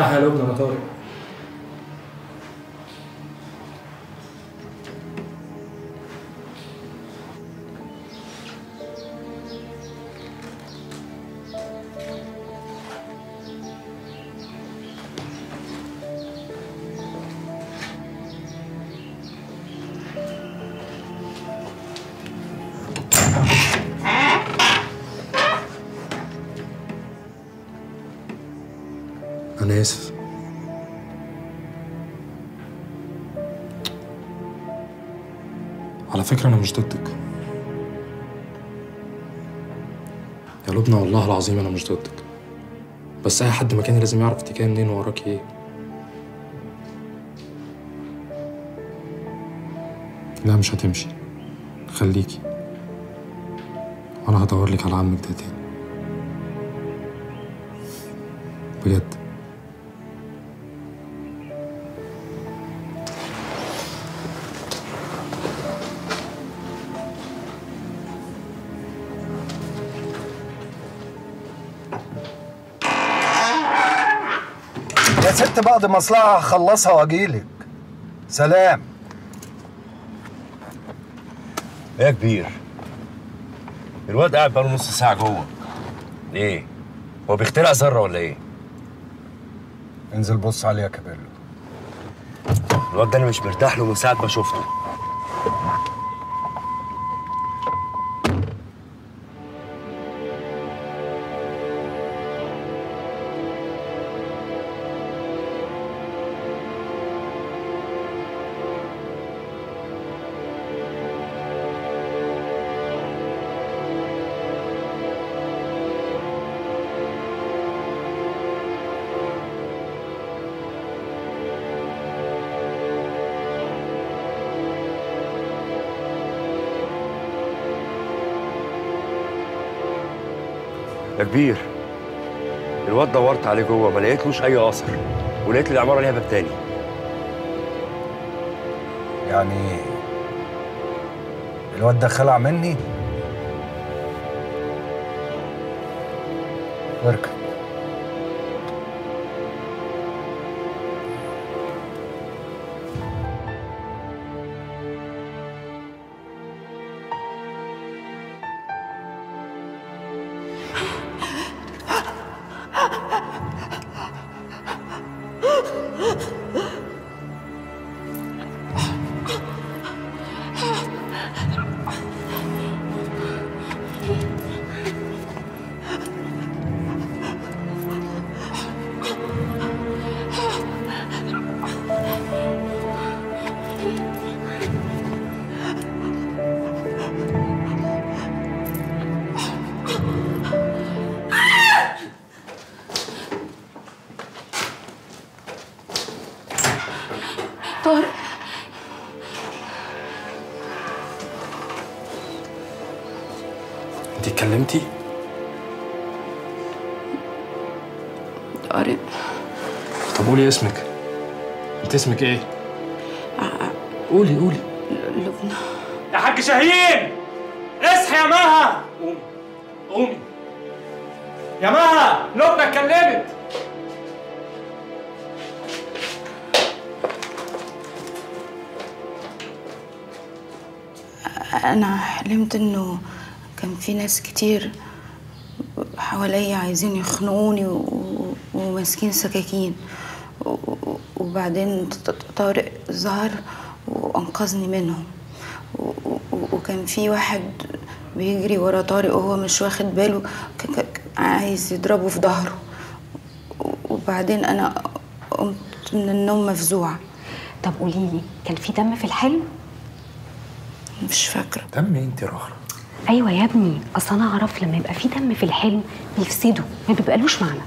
افتحها يا لبنى يا طارق. أنا آسف. على فكرة أنا مش ضدك. يا لبنى والله العظيم أنا مش ضدك. بس أي حد مكاني لازم يعرف تكاية منين وراكي إيه. لا مش هتمشي. خليكي. وأنا هدور لك على عمك ده تاني. بجد. يا ست بعد مصلحة هخلصها واجيلك. سلام. يا كبير، الواد قاعد بقاله نص ساعة جوه. ليه؟ هو بيخترع ذرة ولا إيه؟ انزل بص عليه يا كابيلو. الواد ده أنا مش مرتاح له من ساعة ما شفته. يا كبير، الواد دورت عليه جوه ما لقيتلوش اي اثر، ولقيت العماره ليها باب تاني. يعني الواد ده خلع مني؟ اركب. اتكلمتي؟ طارق. طب قولي اسمك. انت اسمك ايه؟ قولي قولي. لبنى. يا حاج شاهين اصحي يا مها. قومي قومي يا مها، لبنى اتكلمت. انا حلمت انه كان في ناس كتير حواليا عايزين يخنقوني وماسكين سكاكين، وبعدين طارق ظهر وانقذني منهم، وكان في واحد بيجري ورا طارق وهو مش واخد باله عايز يضربه في ظهره، وبعدين انا قمت من النوم مفزوعه. طب قوليلي، كان في دم في الحلم؟ مش فاكره. دم ايه انت يا رخرة؟ ايوه يا ابني، اصل انا اعرف لما يبقى في دم في الحلم بيفسده، ما بيبقالوش معنى.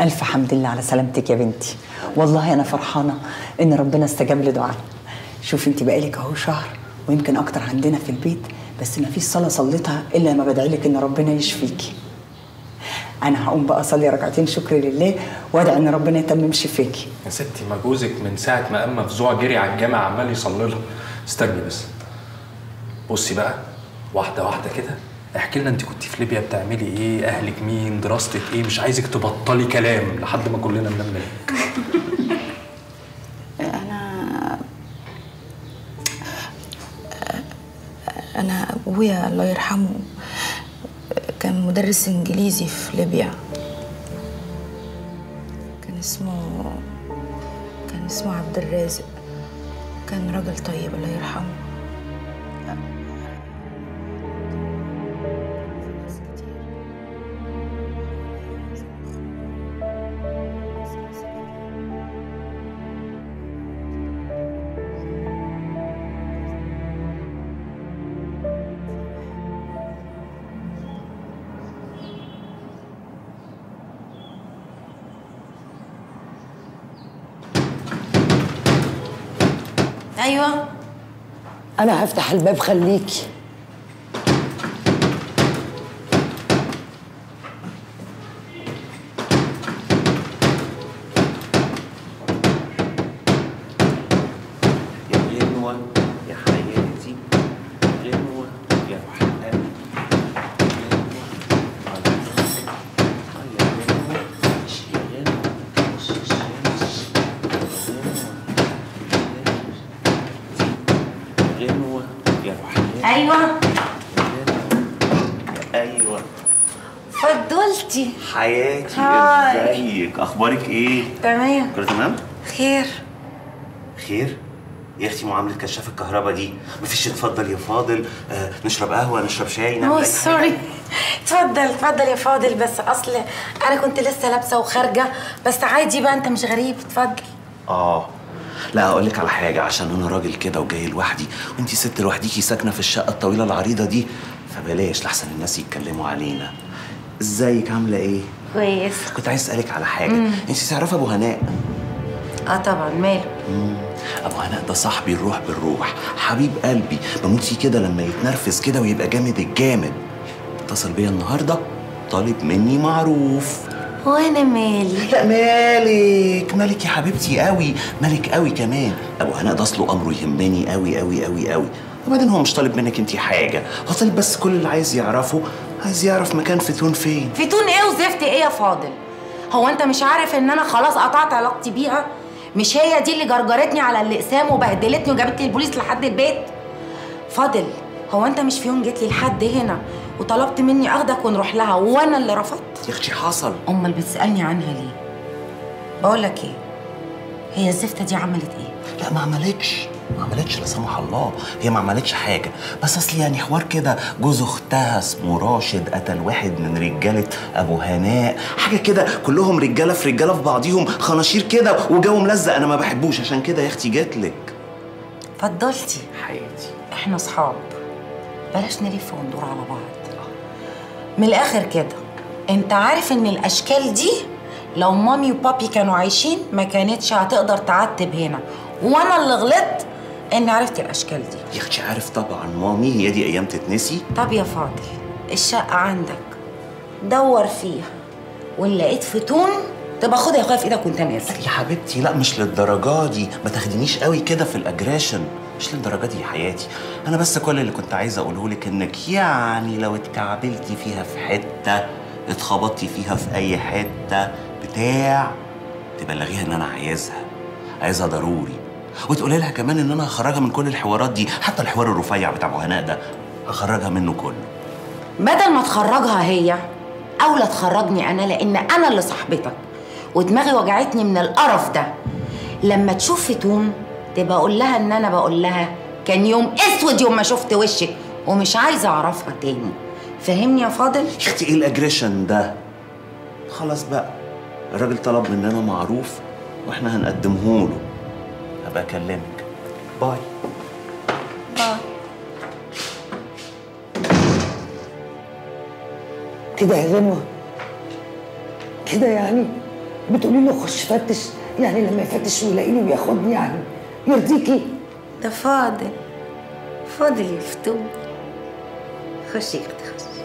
الف حمد لله على سلامتك يا بنتي، والله انا فرحانه ان ربنا استجاب لدعائي. شوفي انت بقالك اهو شهر ويمكن اكتر عندنا في البيت، بس ما فيش صلاه صليتها الا لما بدعي لك ان ربنا يشفيكي. انا هقوم بقى اصلي ركعتين شكر لله وادعي ان ربنا يتمم شفاكي. يا ستي ما جوزك من ساعه ما قام مفزوع جري على الجامع عمال يصلي لها. استني بس. بصي بقى، واحدة واحدة كده احكي لنا انت كنت في ليبيا بتعملي ايه؟ اهلك مين؟ دراستك ايه؟ مش عايزك تبطلي كلام لحد ما كلنا ننام منك. انا ابويا الله يرحمه كان مدرس انجليزي في ليبيا، كان اسمه عبد الرازق، كان راجل طيب الله يرحمه. ايوه انا هفتح الباب، خليكي. يا غنوه يا حياتي، غنوه يا حقاني، ايوه فضلتي حياتي. ازيك؟ اخبارك ايه؟ تمام. كله تمام؟ خير خير يا اختي. معامله كشاف الكهرباء دي مفيش. اتفضل يا فاضل. نشرب قهوه، نشرب شاي، نعمل اي حاجه. سوري. اتفضل اتفضل يا فاضل، بس اصل انا كنت لسه لابسه وخارجه، بس عادي بقى، انت مش غريب. اتفضل. لا هقول لك على حاجه، عشان انا راجل كده وجاي لوحدي، وانتي ست لوحديكي ساكنه في الشقه الطويله العريضه دي، فبلاش لحسن الناس يتكلموا علينا. ازيك؟ عامله ايه؟ كويس. كنت عايز اسالك على حاجه. انتي تعرفي ابو هناء؟ طبعا، ماله؟ ابو هناء ده صاحبي الروح بالروح، حبيب قلبي، بموت فيه كده لما يتنرفز كده ويبقى جامد الجامد. اتصل بيا النهارده طالب مني معروف. وانا مالي؟ لا مالك مالك يا حبيبتي، قوي مالك قوي كمان. ابو هناء ده اصله امره يهمني قوي قوي قوي قوي، وبعدين هو مش طالب منك انتي حاجه، هو طالب بس كل اللي عايز يعرفه، عايز يعرف مكان فتون فين. فتون ايه وزفت ايه يا فاضل؟ هو انت مش عارف ان انا خلاص قطعت علاقتي بيها؟ مش هي دي اللي جرجرتني على الاقسام وبهدلتني وجابت لي البوليس لحد البيت؟ فاضل هو انت مش في يوم جيت لي لحد هنا وطلبت مني اخدك ونروح لها وانا اللي رفضت؟ يا اختي حصل. امال بتسالني عنها ليه؟ بقول لك ايه، هي الزفته دي عملت ايه؟ لا ما عملتش لا سمح الله، هي ما عملتش حاجه، بس اصل يعني حوار كده، جوز اختها اسمه راشد قتل واحد من رجاله ابو هناء، حاجه كده، كلهم رجاله في رجاله في بعضيهم، خناشير كده وجو ملزق، انا ما بحبوش، عشان كده يا اختي جاتلك. فضلتي حياتي، احنا اصحاب، بلاش نلف وندور على بعض. من الاخر كده، انت عارف ان الاشكال دي لو مامي وبابي كانوا عايشين ما كانتش هتقدر تعتب هنا، وانا اللي غلطت اني عرفت الاشكال دي. يا اختي عارف طبعا مامي، هي دي ايام تتنسي؟ طب يا فاضل، الشقه عندك، دور فيها، وان لقيت فتون تبقى خدها يا اخويا في ايدك وانت نازل. يا حبيبتي لا مش للدرجه دي، ما تاخدنيش قوي كده في الاجريشن، مش للدرجه دي يا حياتي. انا بس كل اللي كنت عايزه اقوله لك انك يعني لو اتكعبلتي فيها في حته، اتخبطتي فيها في اي حته بتاع، تبلغيها ان انا عايزها ضروري، وتقولي لها كمان ان انا هخرجها من كل الحوارات دي، حتى الحوار الرفيع بتاع ابو هناء ده هخرجها منه كله. بدل ما تخرجها هي او لا تخرجني انا، لان انا اللي صاحبتك ودماغي وجعتني من القرف ده. لما تشوف فتون تبقى اقول لها ان انا بقول لها كان يوم اسود يوم ما شفت وشك، ومش عايزه اعرفها تاني. فهمني يا فاضل؟ يا اختي ايه الاجريشن ده؟ خلاص بقى، الراجل طلب مننا معروف واحنا هنقدمه له. هبقى اكلمك. باي باي. كده يا غنوه؟ كده يعني بتقولي له خش فتش؟ يعني لما يفتش ويلاقيني وياخدني يعني يرضيكي؟ ده فاضل، فاضل يفتون. خشي كده خشي.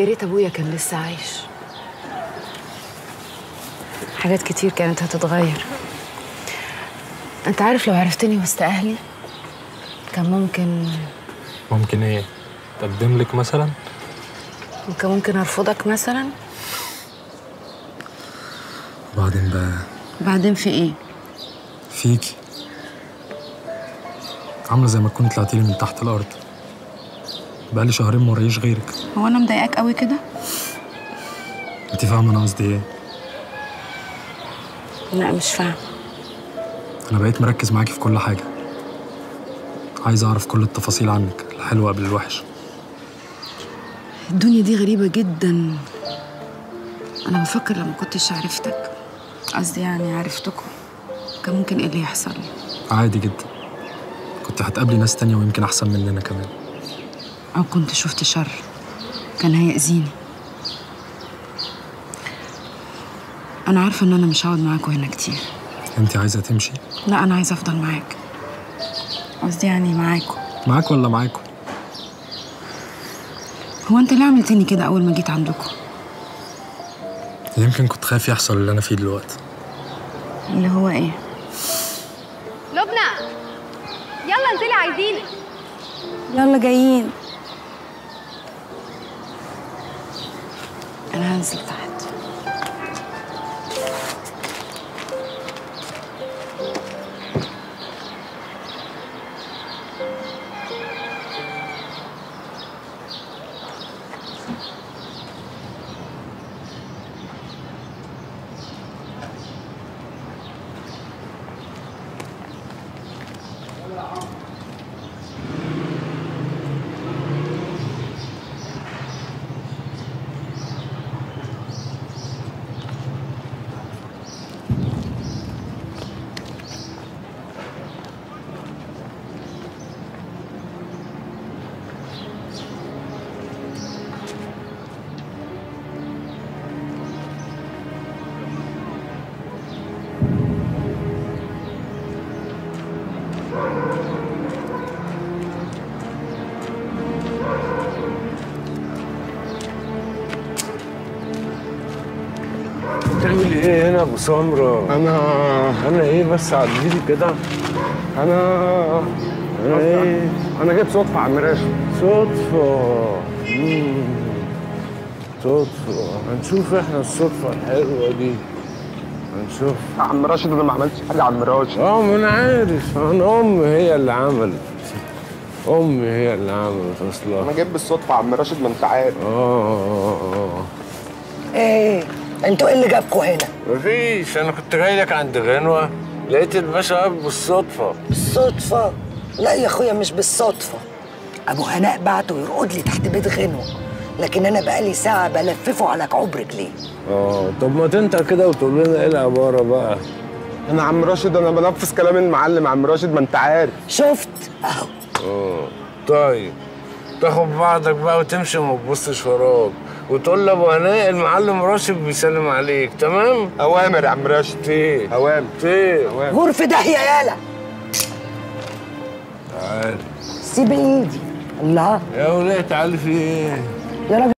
يا ريت ابويا كان لسه عايش. حاجات كتير كانت هتتغير. انت عارف لو عرفتني وسط اهلي كان ممكن ايه؟ تقدم لك مثلا؟ وكان ممكن ارفضك مثلا؟ وبعدين بقى؟ بعدين في ايه؟ فيكي عامله زي ما تكوني طلعتيلي من تحت الارض. بقالي شهرين ما وريش غيرك. هو انا مضايقاك قوي كده؟ انت فاهمه انا قصدي ايه؟ لا مش فاهمه. انا بقيت مركز معاكي في كل حاجه، عايز اعرف كل التفاصيل عنك، الحلو قبل الوحش. الدنيا دي غريبه جدا. انا بفكر لما كنتش عرفتك، قصدي يعني عرفتكم، كان ممكن ايه اللي يحصل لي؟ عادي جدا، كنت هتقابلي ناس تانيه ويمكن احسن مننا كمان، او كنت شفت شر كان هيأذيني. انا عارفه ان انا مش هقعد معاكوا هنا كتير. انت عايزه تمشي؟ لا انا عايزه افضل معاك، قصدي يعني معاكوا. معاك ولا معاكوا؟ هو انت ليه عملتني كده اول ما جيت عندكوا؟ يمكن كنت خايف يحصل اللي انا فيه دلوقتي. اللي هو ايه؟ لبنى يلا انزلي، عايزينك. يلا جايين. انا هنزل تحت. ايه هنا ابو سمره؟ انا ايه بس عديلي كده. انا ايه؟ انا جيت صدفه يا عم راشد. صدفه هنشوف احنا الصدفه الحلوه دي، هنشوف. يا عم راشد انا ما عملتش حاجه يا عم راشد. ما انا عارف، انا امي هي اللي عملت اصلا. انا جيت بالصدفه يا عم راشد، ما انت عارف. ايه انتوا ايه اللي جابكوا هنا؟ مفيش، انا كنت جاي لك عند غنوه، لقيت الباشا قاعد بالصدفه. بالصدفه؟ لا يا اخويا مش بالصدفه. ابو هناء بعته يرقد لي تحت بيت غنوه، لكن انا بقالي ساعه بلففه على كعوب رجليه. طب ما تنطق كده وتقول لنا ايه العباره بقى؟ انا عم راشد، انا بنفذ كلام المعلم عم راشد، ما انت عارف. شفت اهو. طيب تاخد بعضك بقى وتمشي وما تبصش وراك، وتقول لابو هناء المعلم راشد بيسلم عليك. تمام؟ اوامر يا عم راشد. ايه اوامر؟ ايه غرفه داهيه يالا. تعالي سيب ايدي. الله يا ولاد تعالي. في ايه يا راجل؟